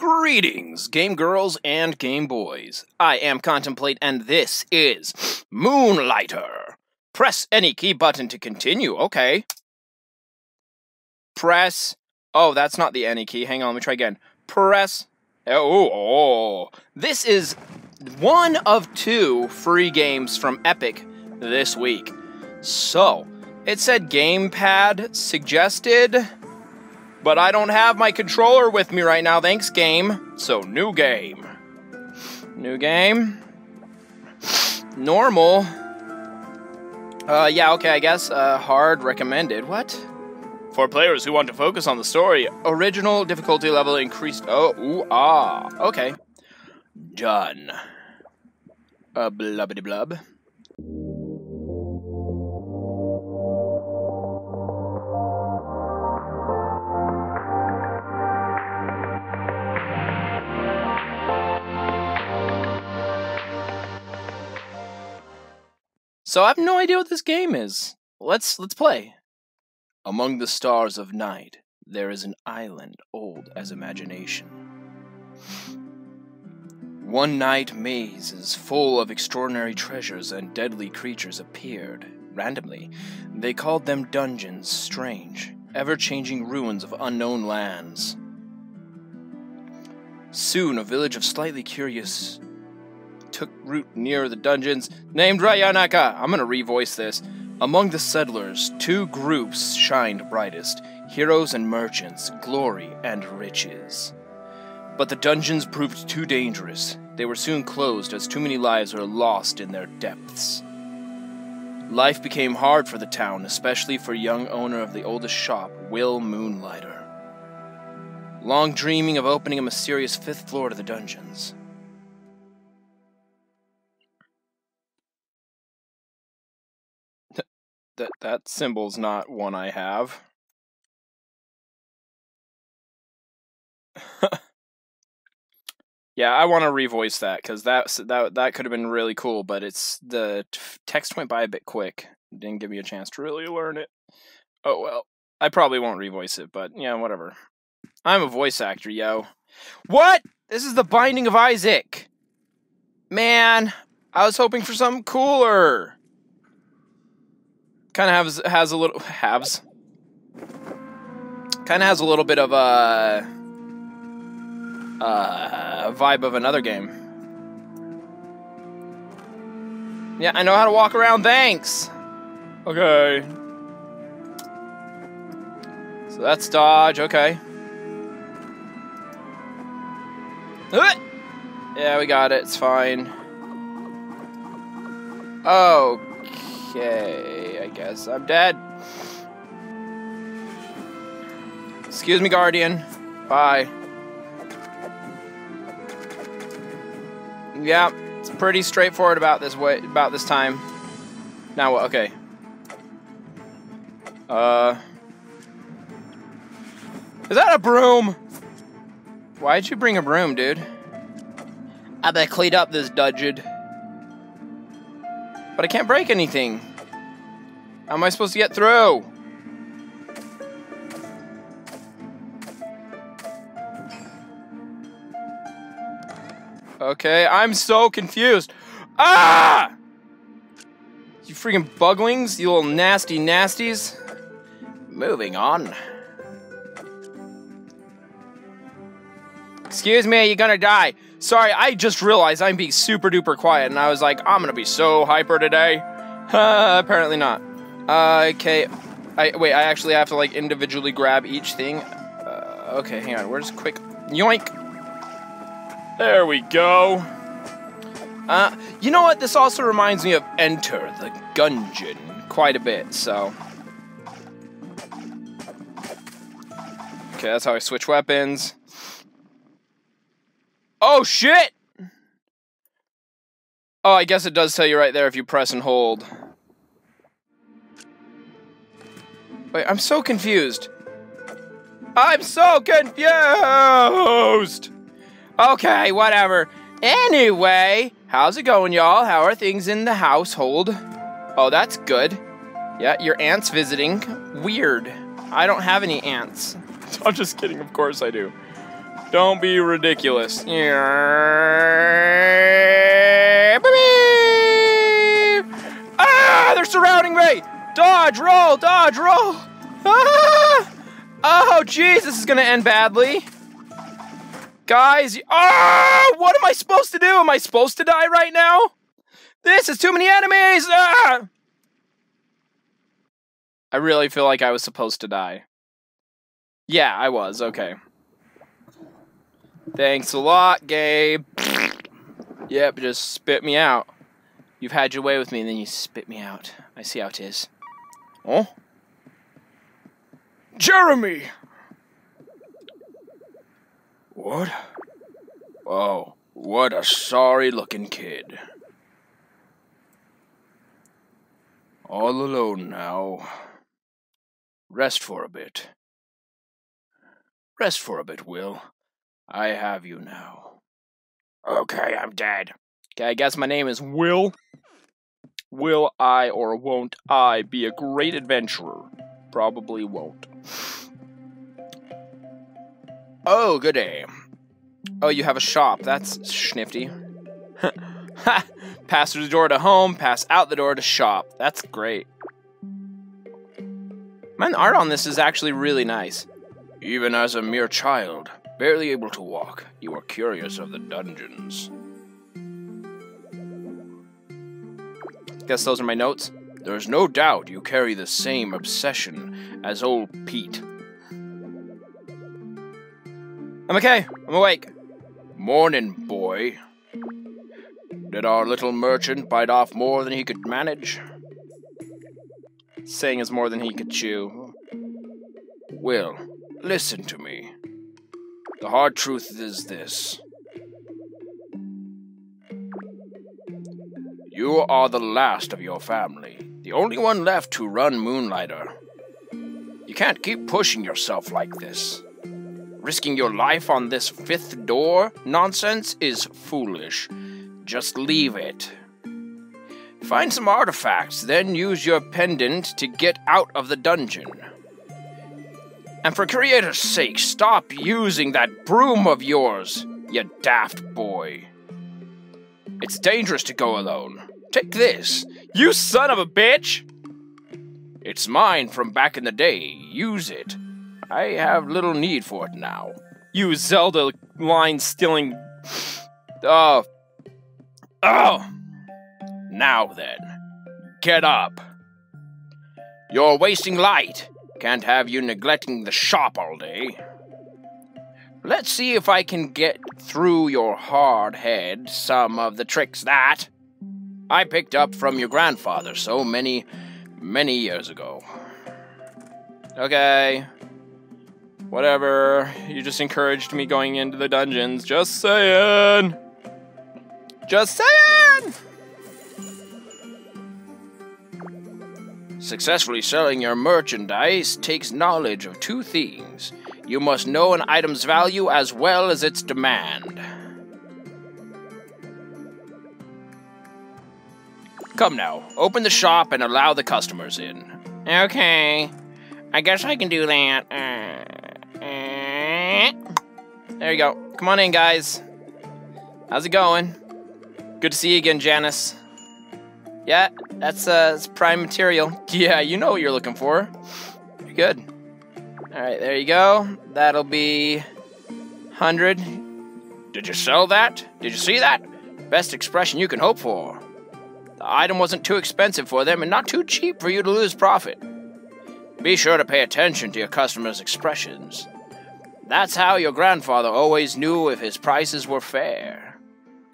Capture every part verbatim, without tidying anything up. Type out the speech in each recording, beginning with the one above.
Greetings, game girls and game boys. I am Contemplate, and this is Moonlighter. Press any key button to continue. Okay. Press. Oh, that's not the any key. Hang on, let me try again. Press. Oh, oh. This is one of two free games from Epic this week. So, it said gamepad suggested, but I don't have my controller with me right now. Thanks, game. So, new game. New game. Normal. Uh, yeah, okay, I guess. Uh, hard recommended. What? For players who want to focus on the story, original difficulty level increased. Oh, ooh, ah. Okay. Done. Uh, blubbity blub. So I have no idea what this game is. Let's let's play. Among the stars of night, there is an island old as imagination. One night, mazes full of extraordinary treasures and deadly creatures appeared randomly. They called them dungeons, strange, ever-changing ruins of unknown lands. Soon, a village of slightly curious took root near the dungeons, named Rayanaka. I'm gonna revoice this. Among the settlers, two groups shined brightest, heroes and merchants, glory and riches. But the dungeons proved too dangerous. They were soon closed as too many lives were lost in their depths. Life became hard for the town, especially for young owner of the oldest shop, Will Moonlighter. Long dreaming of opening a mysterious fifth floor to the dungeons. That that symbol's not one I have. Yeah, I want to revoice that because that that that could have been really cool, but it's the text went by a bit quick. Didn't give me a chance to really learn it. Oh well, I probably won't revoice it, but yeah, whatever. I'm a voice actor, yo. What? This is the Binding of Isaac. Man, I was hoping for something cooler. Kind of has has a little halves. Kind of has a little bit of a, a vibe of another game. Yeah, I know how to walk around. Thanks. Okay. So that's dodge. Okay. Yeah, we got it. It's fine. Okay. I guess I'm dead. Excuse me, Guardian. Bye. Yeah, it's pretty straightforward about this way. About this time. Now what? Okay. Uh, is that a broom? Why'd you bring a broom, dude? I better clean up this dungeon. But I can't break anything. How am I supposed to get through? Okay, I'm so confused. Ah! You freaking buglings, you little nasty nasties. Moving on. Excuse me, you're gonna die. Sorry, I just realized I'm being super duper quiet, and I was like, I'm gonna be so hyper today. Uh, apparently not. Uh, okay, I, wait, I actually have to, like, individually grab each thing. Uh, okay, hang on, where's quick... Yoink! There we go! Uh, you know what? This also reminds me of Enter the Gungeon quite a bit, so... Okay, that's how I switch weapons. Oh, shit! Oh, I guess it does tell you right there if you press and hold. Wait, I'm so confused. I'm so confused! Okay, whatever. Anyway, how's it going, y'all? How are things in the household? Oh, that's good. Yeah, your aunt's visiting. Weird. I don't have any aunts. I'm just kidding, of course I do. Don't be ridiculous. Ah, they're surrounding me! Dodge, roll, dodge, roll! Ah! Oh, jeez, this is gonna end badly. Guys, ah! What am I supposed to do? Am I supposed to die right now? This is too many enemies! Ah! I really feel like I was supposed to die. Yeah, I was, okay. Thanks a lot, Gabe. Yep, just spit me out. You've had your way with me, and then you spit me out. I see how it is. Oh? Jeremy! What? Oh, what a sorry-looking kid. All alone now. Rest for a bit. Rest for a bit, Will. I have you now. Okay, I'm dead. Okay, I guess my name is Will. Will I or won't I be a great adventurer? Probably won't. Oh, good day. Oh, you have a shop. That's schnifty. Ha! Pass through the door to home, pass out the door to shop. That's great. Man, the art on this is actually really nice. Even as a mere child, barely able to walk, you are curious of the dungeons. Guess those are my notes. There's no doubt you carry the same obsession as old Pete. I'm okay. I'm awake. Morning, boy. Did our little merchant bite off more than he could manage? Saying is more than he could chew. Will, listen to me. The hard truth is this. You are the last of your family, the only one left to run Moonlighter. You can't keep pushing yourself like this. Risking your life on this fifth door nonsense is foolish. Just leave it. Find some artifacts, then use your pendant to get out of the dungeon. And for creator's sake, stop using that broom of yours, you daft boy. It's dangerous to go alone. Take this. You son of a bitch! It's mine from back in the day. Use it. I have little need for it now. You Zelda line stealing... Oh... Oh! Now then, get up. You're wasting light. Can't have you neglecting the shop all day. Let's see if I can get through your hard head some of the tricks that I picked up from your grandfather so many, many years ago. Okay. Whatever. You just encouraged me going into the dungeons. Just saying. Just saying! Successfully selling your merchandise takes knowledge of two things. You must know an item's value as well as its demand. Come now, open the shop and allow the customers in. Okay, I guess I can do that. Uh, uh. There you go. Come on in, guys. How's it going? Good to see you again, Janice. Yeah, that's, uh, that's prime material. Yeah, you know what you're looking for. You're good. Alright, there you go. That'll be... one hundred. Did you sell that? Did you see that? Best expression you can hope for. The item wasn't too expensive for them and not too cheap for you to lose profit. Be sure to pay attention to your customers' expressions. That's how your grandfather always knew if his prices were fair.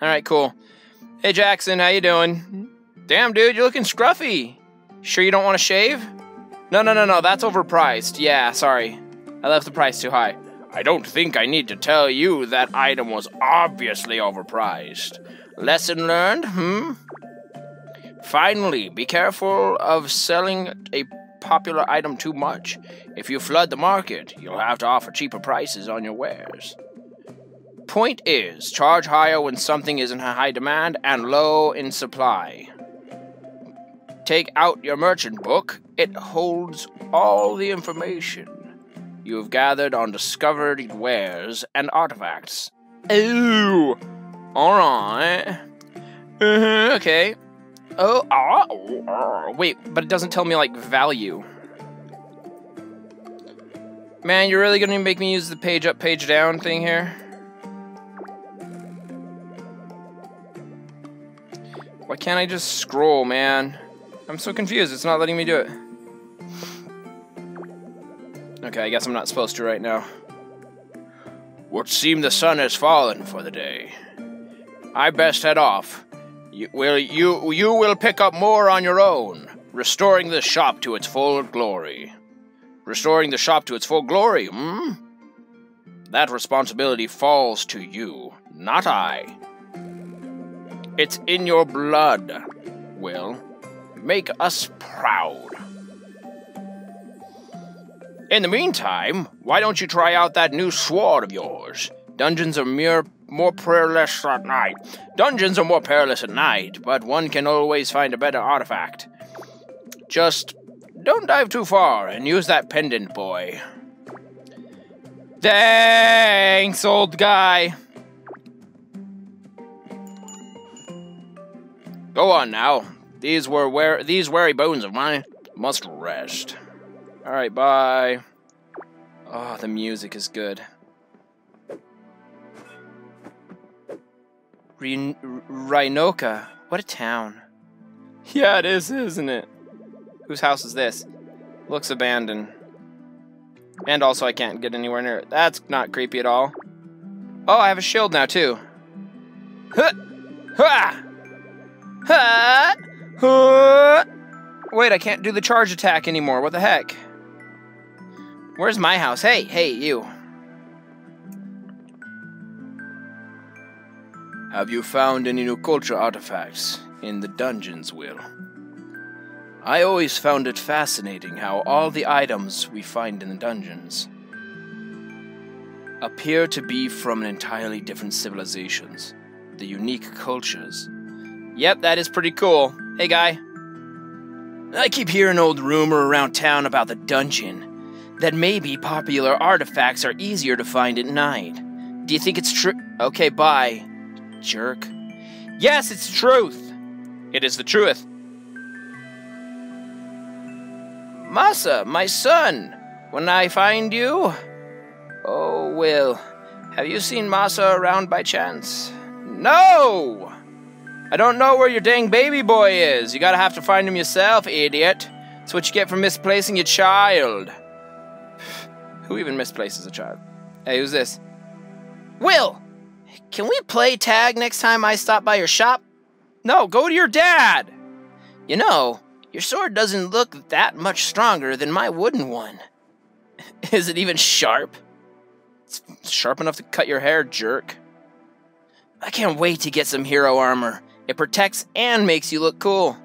Alright, cool. Hey, Jackson, how you doing? Damn, dude, you're looking scruffy. Sure you don't want to shave? No, no, no, no, that's overpriced. Yeah, sorry. I left the price too high. I don't think I need to tell you that item was obviously overpriced. Lesson learned, hmm? Finally, be careful of selling a popular item too much. If you flood the market, you'll have to offer cheaper prices on your wares. Point is, charge higher when something is in high demand and low in supply. Take out your merchant book. It holds all the information. You have gathered on discovered wares and artifacts. Ooh! Alright. Uh-huh, okay. Oh, ah, oh, oh, wait, but it doesn't tell me, like, value. Man, you're really gonna make me use the page up, page down thing here? Why can't I just scroll, man? I'm so confused, it's not letting me do it. Okay, I guess I'm not supposed to right now. Would seem the sun has fallen for the day. I best head off. You will, you, you will pick up more on your own, restoring the shop to its full glory. Restoring the shop to its full glory, hmm? That responsibility falls to you, not I. It's in your blood, Will. Make us proud. In the meantime, why don't you try out that new sword of yours? Dungeons are mere, more perilous at night. Dungeons are more perilous at night, but one can always find a better artifact. Just don't dive too far and use that pendant, boy. Thanks, old guy. Go on now. These were where these weary bones of mine must rest. Alright, bye. Oh, the music is good. Rionka, what a town. Yeah, it is, isn't it? Whose house is this? Looks abandoned. And also I can't get anywhere near it. That's not creepy at all. Oh, I have a shield now, too. Huh! Ha! Ha! Huh! Wait, I can't do the charge attack anymore. What the heck? Where's my house? Hey, hey, you. Have you found any new culture artifacts in the dungeons, Will? I always found it fascinating how all the items we find in the dungeons appear to be from entirely different civilizations, the unique cultures. Yep, that is pretty cool. Hey, guy. I keep hearing old rumor around town about the dungeon, that maybe popular artifacts are easier to find at night. Do you think it's true? Okay, bye. Jerk. Yes, it's the truth. It is the truth. Masa, my son, when I find you. Oh, Will, have you seen Masa around by chance? No! I don't know where your dang baby boy is. You gotta have to find him yourself, idiot. That's what you get for misplacing your child. Who even misplaces a child? Hey, who's this? Will! Can we play tag next time I stop by your shop? No, go to your dad! You know, your sword doesn't look that much stronger than my wooden one. Is it even sharp? It's sharp enough to cut your hair, jerk. I can't wait to get some hero armor. It protects and makes you look cool.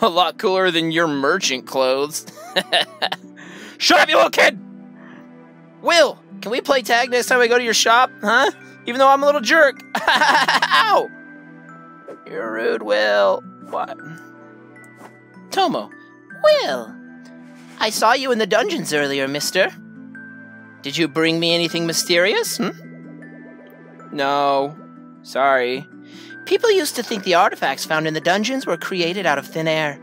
A lot cooler than your merchant clothes. Shut up, you little kid! Will, can we play tag next time I go to your shop, huh? Even though I'm a little jerk. Ow! You're rude, Will. What? Tomo. Will! I saw you in the dungeons earlier, mister. Did you bring me anything mysterious, hmm? No. Sorry. People used to think the artifacts found in the dungeons were created out of thin air.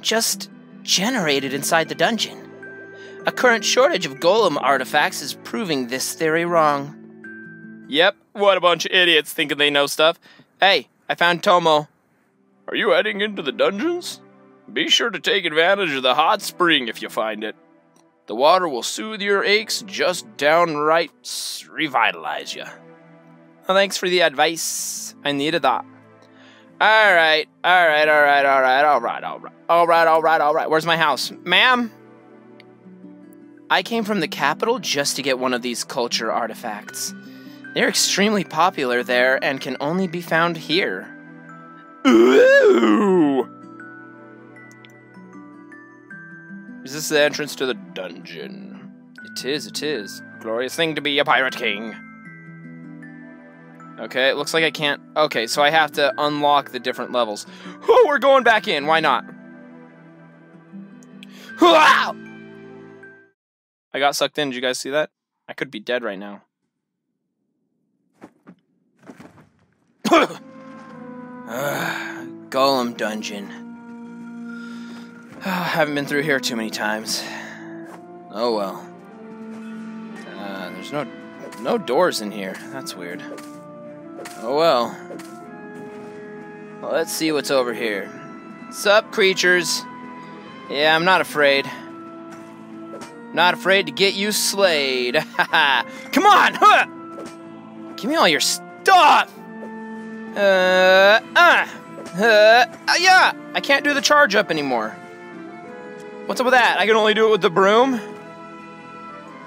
Just generated inside the dungeon. A current shortage of golem artifacts is proving this theory wrong. Yep, what a bunch of idiots thinking they know stuff. Hey, I found Tomo. Are you heading into the dungeons? Be sure to take advantage of the hot spring if you find it. The water will soothe your aches, just downright revitalize you. Well, thanks for the advice. I needed that. Alright, alright, alright, alright, alright, alright, alright, alright, alright. Where's my house? Ma'am? I came from the capital just to get one of these culture artifacts. They're extremely popular there and can only be found here. Ooh! Is this the entrance to the dungeon? It is, it is. Glorious thing to be a pirate king. Okay, it looks like I can't... Okay, so I have to unlock the different levels. Oh, we're going back in. Why not? Hoo-ah! I I got sucked in. Did you guys see that? I could be dead right now. uh, Golem Dungeon. Oh, haven't been through here too many times. Oh well. Uh, there's no no doors in here. That's weird. Oh well. Well, let's see what's over here. Sup, creatures? Yeah, I'm not afraid. Not afraid to get you slayed. Haha. Come on! Huh! Give me all your stuff! Uh, uh, uh, yeah! I can't do the charge up anymore. What's up with that? I can only do it with the broom?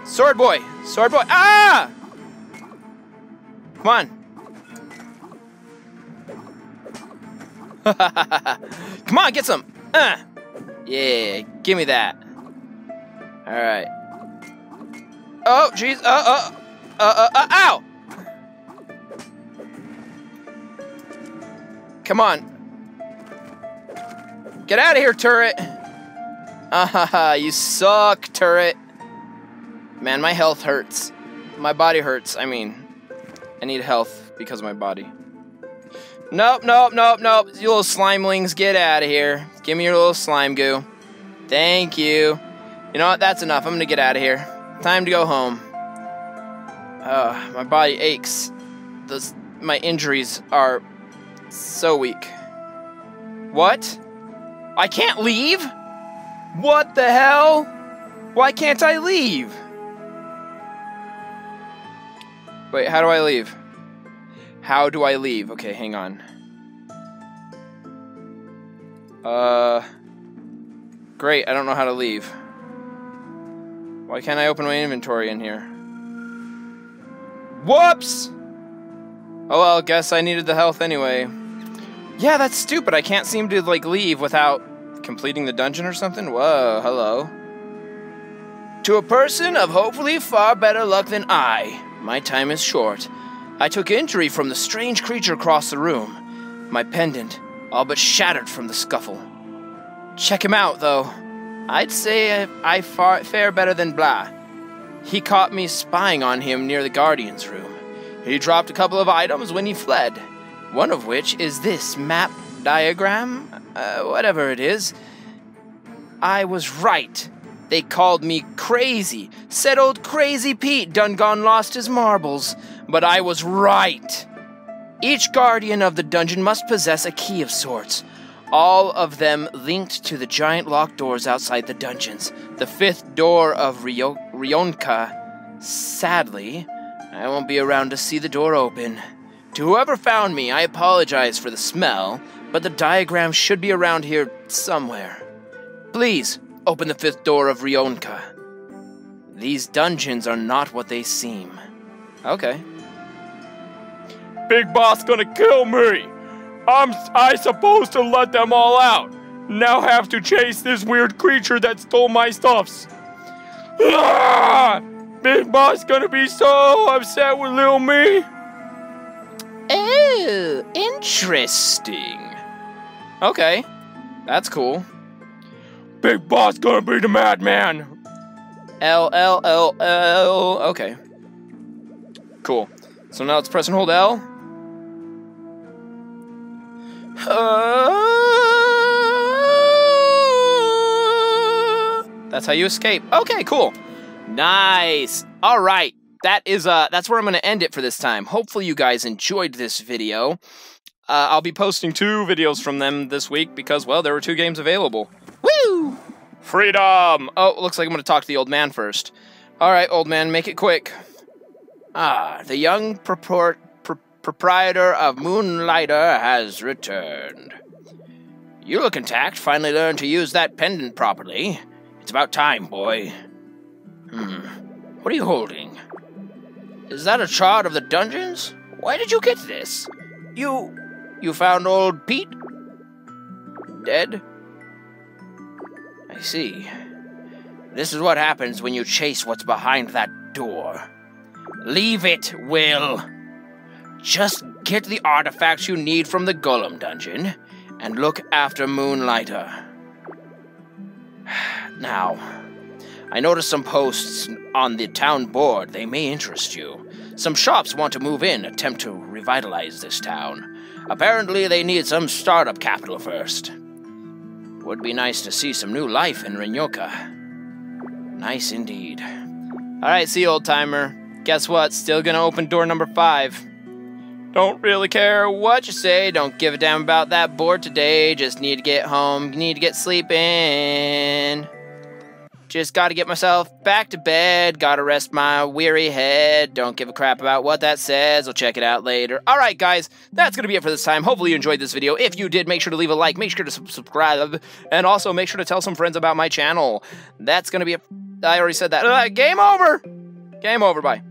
Sword boy! Sword boy! Ah! Come on. Come on, get some! Uh. Yeah, give me that. Alright. Oh, jeez. Uh, uh, uh, uh, uh, ow! Come on. Get out of here, turret! Ah ha ha, you suck, turret. Man, my health hurts. My body hurts, I mean. I need health because of my body. Nope, nope, nope, nope. You little slimelings, get out of here. Give me your little slime goo. Thank you. You know what? That's enough. I'm gonna get out of here. Time to go home. Uh, my body aches. Those, my injuries are so weak. What? I can't leave? What the hell? Why can't I leave? Wait, how do I leave? How do I leave? Okay, hang on. Uh, great, I don't know how to leave. Why can't I open my inventory in here? Whoops! Oh well, guess I needed the health anyway. Yeah, that's stupid. I can't seem to, like, leave without completing the dungeon or something. Whoa, hello. To a person of hopefully far better luck than I, my time is short. I took injury from the strange creature across the room. My pendant, all but shattered from the scuffle. Check him out, though. I'd say I fare better than blah. He caught me spying on him near the guardian's room. He dropped a couple of items when he fled, one of which is this map diagram, uh, whatever it is. I was right. They called me crazy, said old Crazy Pete done gone lost his marbles. But I was right. Each guardian of the dungeon must possess a key of sorts, all of them linked to the giant locked doors outside the dungeons. The fifth door of Ryo Rionka. Sadly, I won't be around to see the door open. To whoever found me, I apologize for the smell, but the diagram should be around here somewhere. Please, open the fifth door of Rionka. These dungeons are not what they seem. Okay. Big Boss gonna kill me! I'm I supposed to let them all out! Now have to chase this weird creature that stole my stuffs! Ah! Big Boss gonna be so upset with little me! Oh, interesting. Okay, that's cool. Big Boss gonna be the madman! L, L, L, L, okay. Cool. So now let's press and hold L. Uh, that's how you escape. Okay, cool. Nice. All right. That is uh that's where I'm going to end it for this time. Hopefully you guys enjoyed this video. Uh, I'll be posting two videos from them this week because, well, there were two games available. Woo! Freedom. Oh, looks like I'm going to talk to the old man first. All right, old man, make it quick. Ah, the young propor pr proprietor of Moonlighter has returned. You look intact. Finally learned to use that pendant properly. It's about time, boy. Hmm. What are you holding? Is that a chart of the dungeons? Why did you get this? You... you found old Pete? Dead? I see. This is what happens when you chase what's behind that door. Leave it, Will. Just get the artifacts you need from the Golem Dungeon and look after Moonlighter. Now, I noticed some posts on the town board. They may interest you. Some shops want to move in, attempt to revitalize this town. Apparently, they need some startup capital first. Would be nice to see some new life in Rinyoka. Nice indeed. Alright, see you, old-timer. Guess what? Still gonna open door number five. Don't really care what you say. Don't give a damn about that board today. Just need to get home. Need to get sleeping. Just gotta get myself back to bed. Gotta rest my weary head. Don't give a crap about what that says. I'll check it out later. Alright, guys. That's gonna be it for this time. Hopefully you enjoyed this video. If you did, make sure to leave a like. Make sure to subscribe. And also make sure to tell some friends about my channel. That's gonna be it. I already said that. Uh, game over! Game over, bye.